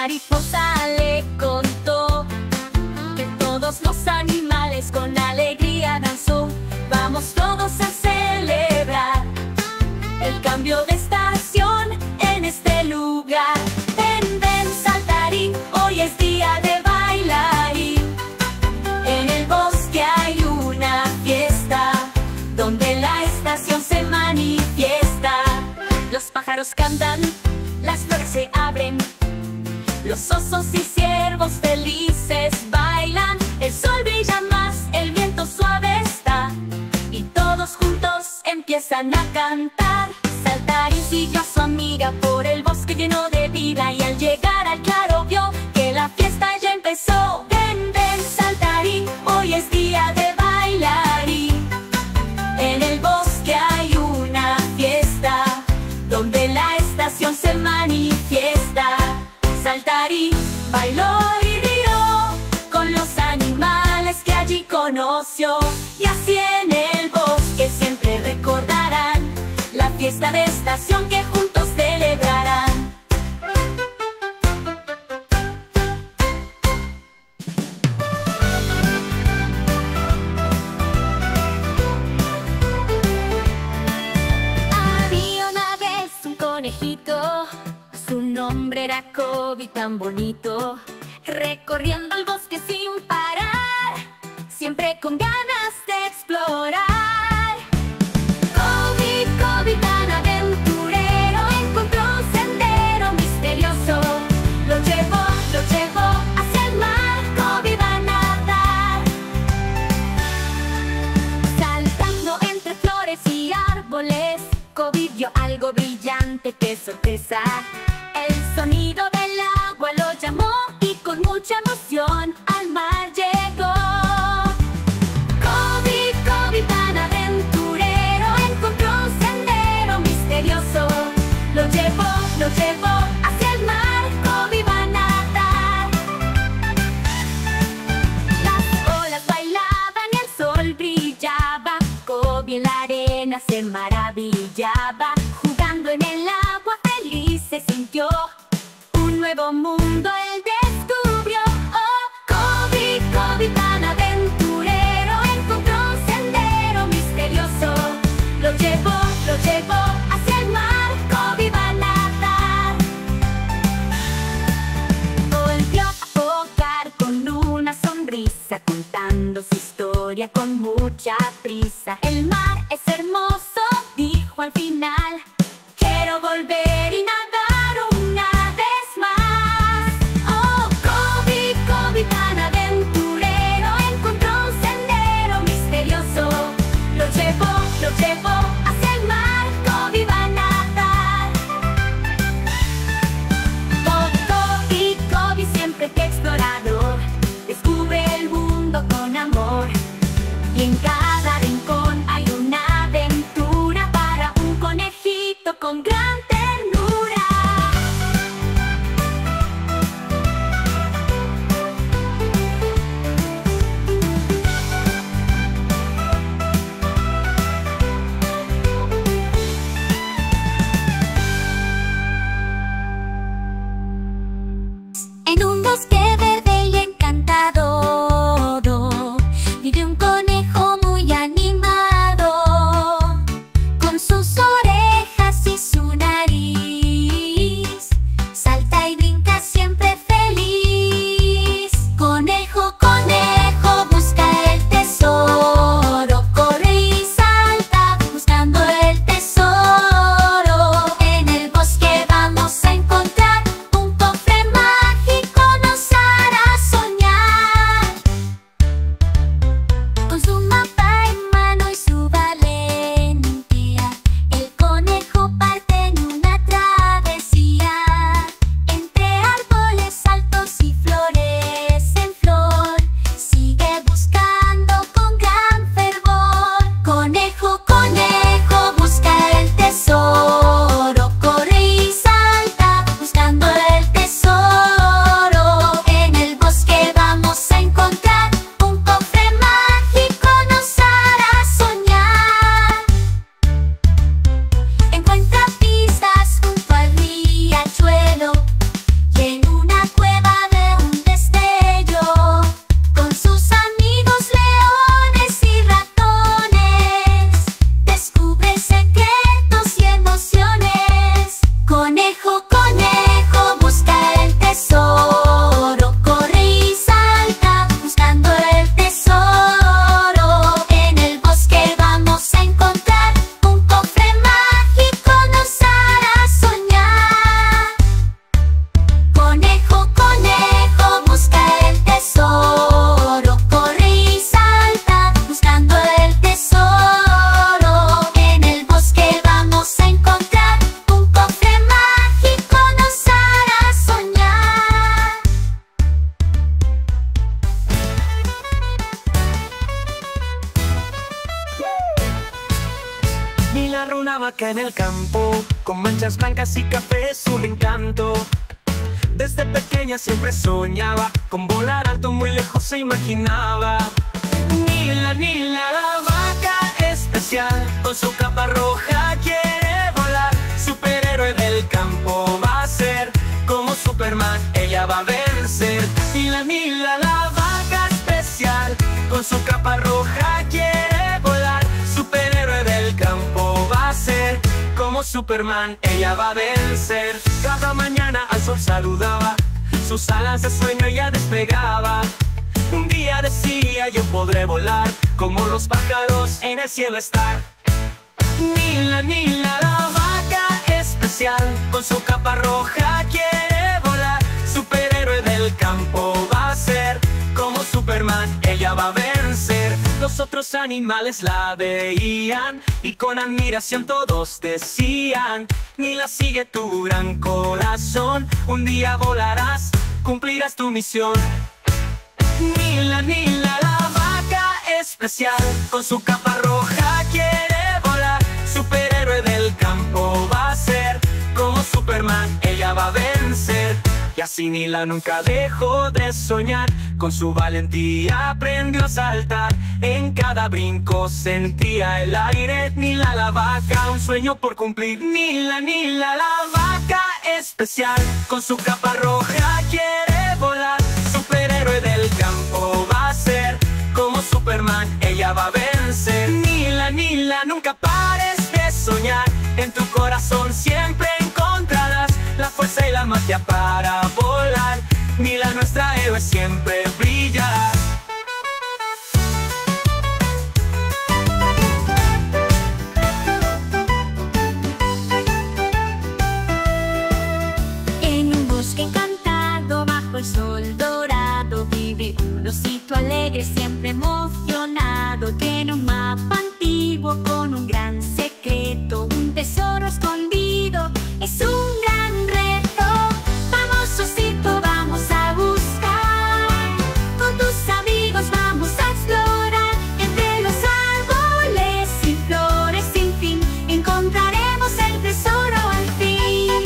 mariposa le contó que todos los animales con alegría danzó. Vamos todos a celebrar el cambio de estación en este lugar. Ven, ven, saltarín, hoy es día de bailarín. En el bosque hay una fiesta donde la estación se manifiesta. Los pájaros cantan, las flores se abren, los osos y ciervos felices bailan, el sol brilla más, el viento suave está, y todos juntos empiezan a cantar. Saltarín siguió a su amiga por el bosque lleno de vida, y al llegar al claro vio que la fiesta ya empezó. Ven, ven, saltarín, hoy es día de bailarín. En el bosque hay una fiesta donde la estación se manifiesta. Saltarín bailó y rió con los animales que allí conoció, y así en el bosque siempre recordarán la fiesta de estación que juntos celebrarán. Había una vez un conejito, su nombre era Coby, tan bonito, recorriendo el bosque sin parar, siempre con ganas de explorar. Coby, Coby tan aventurero, encontró un sendero misterioso, lo llevó hacia el mar. Coby va a nadar, saltando entre flores y árboles. Coby vio algo brillante, qué sorpresa. El sonido del agua lo llamó y con mucha emoción al mar llegó. Coby, Coby tan aventurero, encontró un sendero misterioso, lo llevó hacia el mar. Coby va a nadar, las olas bailaban y el sol brillaba. Coby en la arena se maravillaba, jugando en el agua feliz se sintió. Un nuevo mundo él descubrió. Oh, Coby, Coby tan aventurero, encontró un sendero misterioso, lo llevó hacia el mar. Coby va a nadar, volvió a tocar con una sonrisa, contando su historia con mucha prisa. El mar es hermoso, dijo al final, quiero volver y nadar una vez más. en el campo, con manchas blancas y café es un encanto. Desde pequeña siempre soñaba, con volar alto muy lejos se imaginaba. Nila, Nila, la vaca especial, con su capa roja quiere volar. Superhéroe del campo va a ser, como Superman ella va a vencer. Nila, Nila, la vaca especial, con su capa roja quiere volar. Superhéroe del campo va a ser, como Superman ella va a vencer. Cada mañana al sol saludaba, sus alas de sueño ella despegaba. Un día decía yo podré volar, como los pájaros en el cielo estar. Nila, Nila, la vaca especial, con su capa roja quiere volar. Superhéroe del campo va a ser, como Superman ella va a vencer. Los otros animales la veían y con admiración todos decían: Nila, sigue tu gran corazón, un día volarás, cumplirás tu misión. Nila, Nila, la vaca especial, con su capa roja quiere volar. Superhéroe del campo va a ser, como Superman ella va a vencer. Y así Nila nunca dejó de soñar, con su valentía aprendió a saltar. En cada brinco sentía el aire. Nila la vaca, un sueño por cumplir. Nila, Nila, la vaca especial, con su capa roja quiere volar. Superhéroe del campo va a ser, como Superman ella va a vencer. Nila, Nila, nunca pares de soñar, en tu corazón siempre encontrarás la fuerza y la magia para volar. Nila, nuestra héroe, siempre brilla. En un bosque encantado bajo el sol dorado vive un osito alegre, siempre emocionado. Tiene un mapa antiguo con un gran secreto, un tesoro escondido, es un gran reto. Vamos, osito, vamos a buscar, con tus amigos vamos a explorar. Entre los árboles y flores sin fin, encontraremos el tesoro al fin.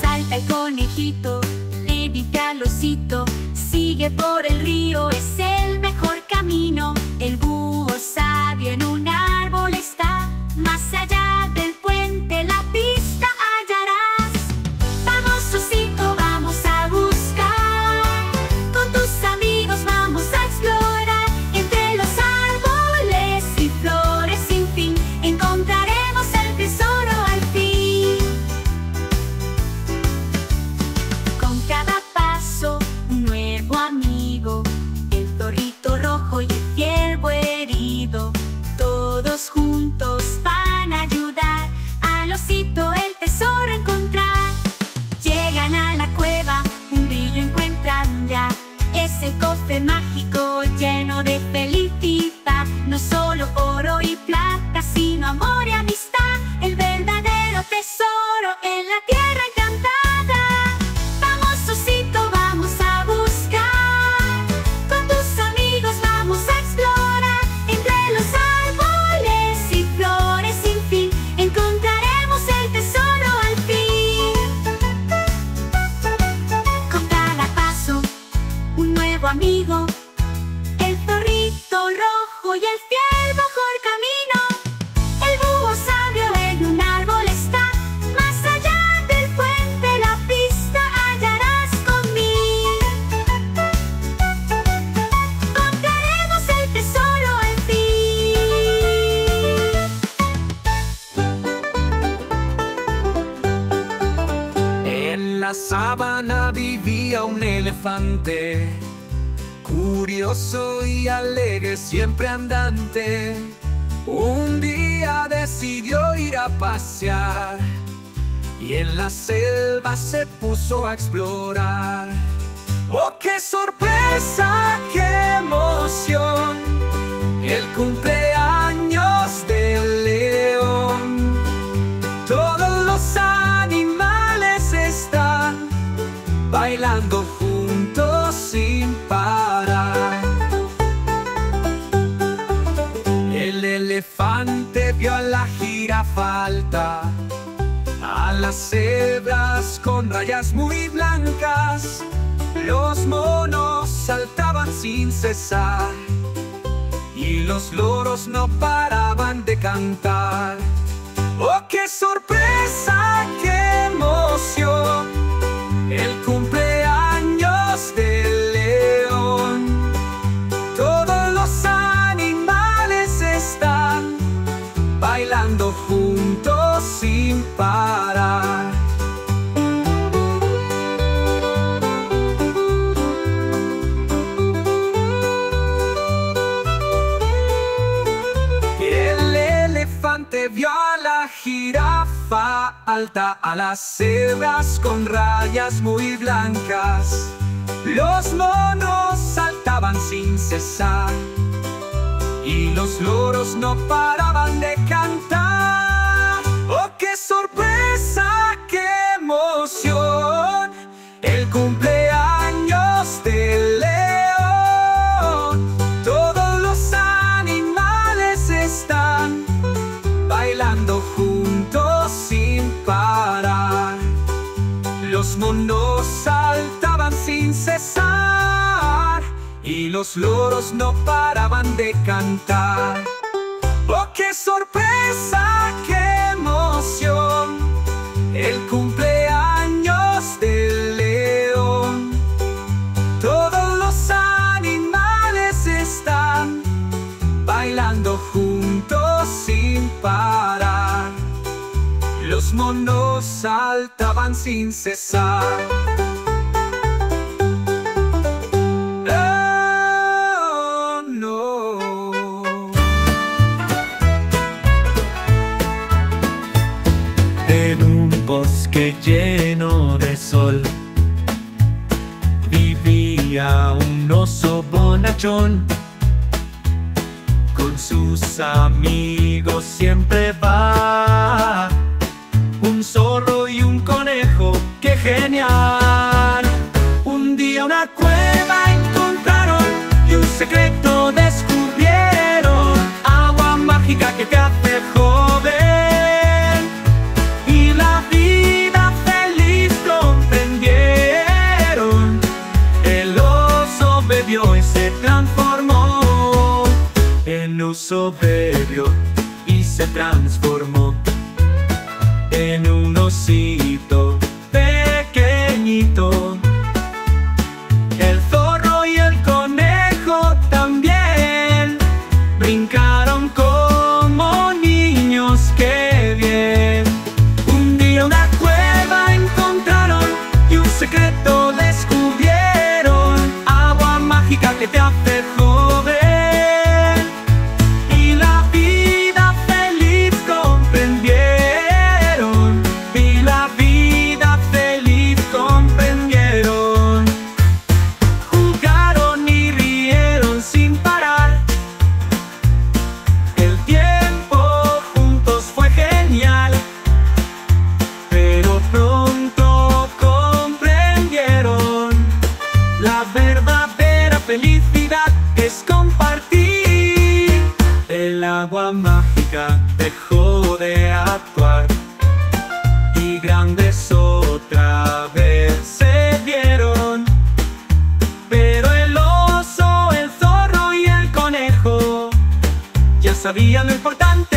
Salta el conejito, levita al osito, sigue por el río, es el mejor camino. El búho sabio en un árbol está, más allá del puente la pista hallarás. Vamos, osito, vamos a buscar, con tus amigos vamos a explorar. Entre los árboles y flores sin fin, encontraremos el tesoro al fin. Con cada paso un nuevo amigo, el zorrito rojo y el ciervo herido. Todos juntos van a ayudar al osito el tesoro a encontrar. Llegan a la cueva, un brillo encuentran ya, es el cofre mágico lleno de felicidad. No solo oro y plata, sino amor y amistad, el verdadero tesoro en la tierra encantada. Vamos, osito, vamos a buscar, con tus amigos vamos a explorar. Entre los árboles y flores sin fin, encontraremos el tesoro al fin. Con cada paso un nuevo amigo, el zorrito rojo y el fiel mejor camino. El búho sabio en un árbol está, más allá del puente la pista hallarás conmigo. Encontraremos el tesoro al fin. En la sabana vivía un elefante, curioso y alegre, siempre andante. Un día decidió ir a pasear y en la selva se puso a explorar. ¡Oh, qué sorpresa, qué emoción! El cumpleaños del león. Todos los animales están bailando juntos sin parar. El elefante Están las cebras con rayas muy blancas, los monos saltaban sin cesar y los loros no paraban de cantar. ¡Oh, qué sorpresa, qué emoción! El cumpleaños del león. Todos los animales están bailando juntos sin parar. El elefante vio a la jirafa alta, a las cebras con rayas muy blancas. Los monos saltaban sin cesar y los loros no paraban de cantar. ¡Oh, qué sorpresa, qué emoción! El cumpleaños del león. Todos los animales están bailando juntos sin parar. Los monos saltaban sin cesar y los loros no paraban de cantar. ¡Oh, qué sorpresa, qué emoción! El cumpleaños del león. Todos los animales están bailando juntos sin parar. Los monos saltaban sin cesar. Que lleno de sol vivía un oso bonachón, con sus amigos siempre va un zorro y un conejo, ¡qué genial! Un día una cueva encontraron y un secreto descubrieron, agua mágica que te hace joven. Oso bebió y se transformó en un osito pequeñito. El zorro y el conejo también brincaron como niños, ¡qué bien! Un día una cueva encontraron y un secreto descubrieron, agua mágica que te hace joven. Agua mágica dejó de actuar y grandes otra vez se vieron, pero el oso, el zorro y el conejo ya sabían lo importante.